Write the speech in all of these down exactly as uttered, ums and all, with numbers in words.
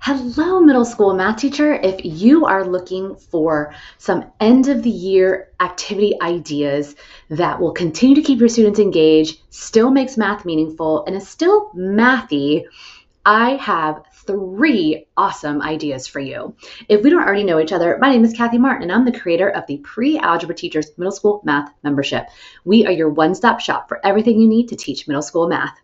Hello, middle school math teacher. If you are looking for some end of the year activity ideas that will continue to keep your students engaged, still makes math meaningful, and is still mathy, I have three awesome ideas for you. If we don't already know each other, my name is Kathy Martin, and I'm the creator of the Pre-Algebra Teachers Middle School Math Membership. We are your one-stop shop for everything you need to teach middle school math.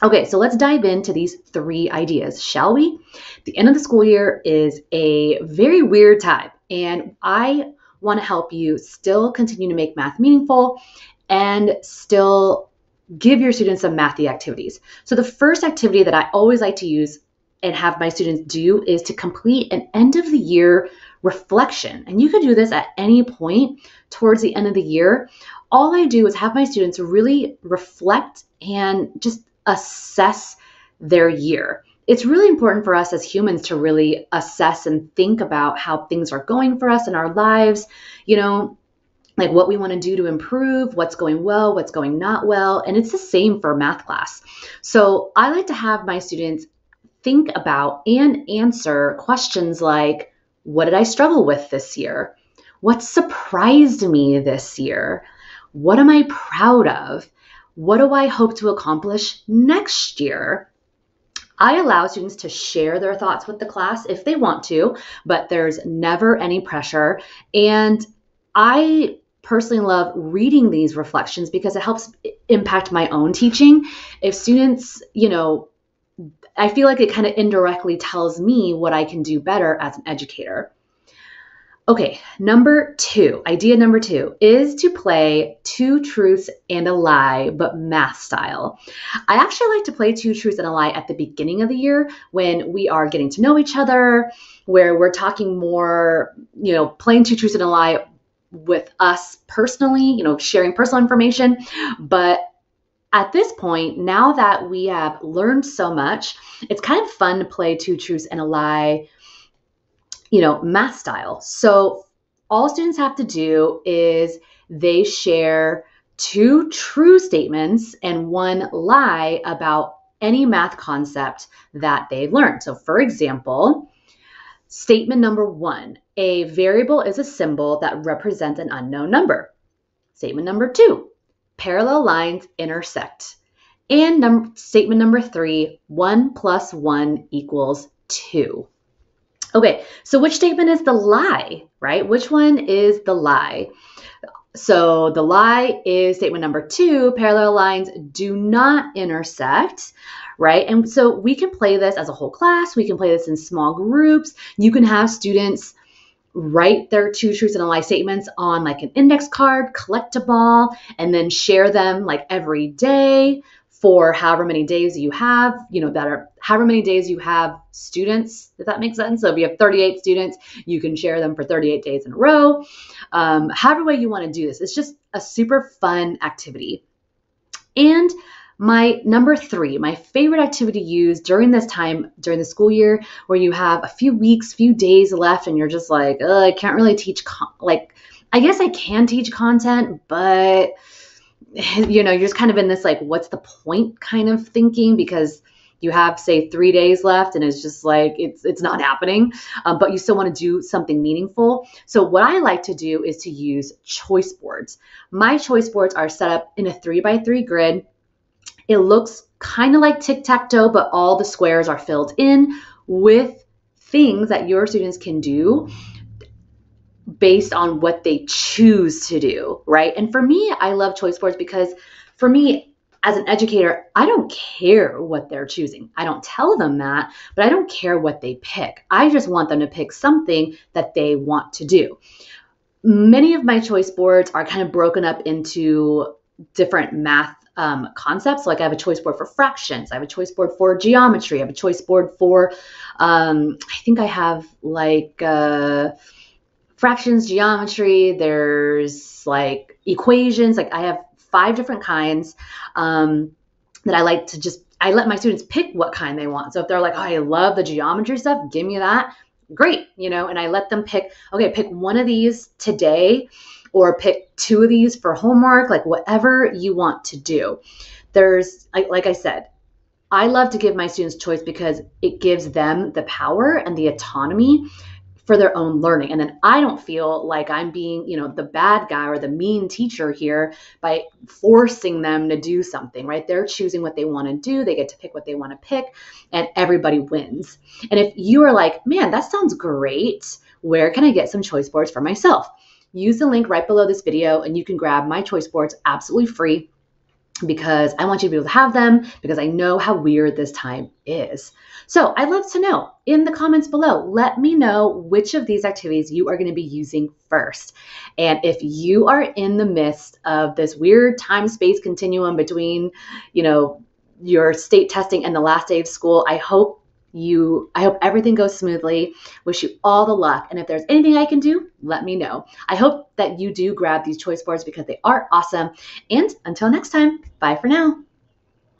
Okay, so let's dive into these three ideas, shall we? The end of the school year is a very weird time, and I want to help you still continue to make math meaningful and still give your students some mathy activities. So the first activity that I always like to use and have my students do is to complete an end of the year reflection. And you can do this at any point towards the end of the year. All I do is have my students really reflect and just assess their year. It's really important for us as humans to really assess and think about how things are going for us in our lives, you know, like what we want to do to improve, what's going well, what's going not well. And it's the same for math class. So I like to have my students think about and answer questions like, what did I struggle with this year? What surprised me this year? What am I proud of? What do I hope to accomplish next year? I allow students to share their thoughts with the class if they want to, but there's never any pressure. And I personally love reading these reflections because it helps impact my own teaching. If students, you know, I feel like it kind of indirectly tells me what I can do better as an educator. Okay, number two, idea number two is to play two truths and a lie, but math style. I actually like to play two truths and a lie at the beginning of the year when we are getting to know each other, where we're talking more, you know, playing two truths and a lie with us personally, you know, sharing personal information. But at this point, now that we have learned so much, it's kind of fun to play two truths and a lie, you know, math style. So all students have to do is they share two true statements and one lie about any math concept that they've learned. So for example, statement number one, a variable is a symbol that represents an unknown number. Statement number two, parallel lines intersect. And num- statement number three, one plus one equals two. Okay, so which statement is the lie, right? Which one is the lie? So the lie is statement number two, parallel lines do not intersect, right? And so we can play this as a whole class. We can play this in small groups. You can have students write their two truths and a lie statements on like an index card, collect a ball, and then share them like every day for however many days you have, you know, that are however many days you have students, if that makes sense. So if you have thirty-eight students, you can share them for thirty-eight days in a row. Um, however way you want to do this, it's just a super fun activity. And my number three, my favorite activity to use during this time, during the school year, where you have a few weeks, few days left, and you're just like, I can't really teach, con like, I guess I can teach content, but you know, you're just kind of in this like, what's the point kind of thinking, because you have, say, three days left and it's just like, it's, it's not happening, um, but you still want to do something meaningful. So what I like to do is to use choice boards. My choice boards are set up in a three by three grid. It looks kind of like tic-tac-toe, but all the squares are filled in with things that your students can do based on what they choose to do, right? And for me, I love choice boards because for me as an educator, I don't care what they're choosing. I don't tell them that, but I don't care what they pick. I just want them to pick something that they want to do. Many of my choice boards are kind of broken up into different math um, concepts. Like I have a choice board for fractions. I have a choice board for geometry. I have a choice board for, um, I think I have like, uh, fractions, geometry, there's like equations. Like I have five different kinds um, that I like to just, I let my students pick what kind they want. So if they're like, oh, I love the geometry stuff, give me that. Great. You know, and I let them pick, okay, pick one of these today or pick two of these for homework, like whatever you want to do. There's, like, like I said, I love to give my students choice because it gives them the power and the autonomy for their own learning. And then I don't feel like I'm being, you know, the bad guy or the mean teacher here by forcing them to do something, right? They're choosing what they want to do. They get to pick what they want to pick, and everybody wins. And if you are like, man, that sounds great, where can I get some choice boards for myself? Use the link right below this video and you can grab my choice boards absolutely free, because I want you to be able to have them, because I know how weird this time is. So I'd love to know in the comments below, let me know which of these activities you are going to be using first. And if you are in the midst of this weird time-space continuum between, you know, your state testing and the last day of school, I hope you, I hope everything goes smoothly. Wish you all the luck. And if there's anything I can do, let me know. I hope that you do grab these choice boards because they are awesome. And until next time, bye for now.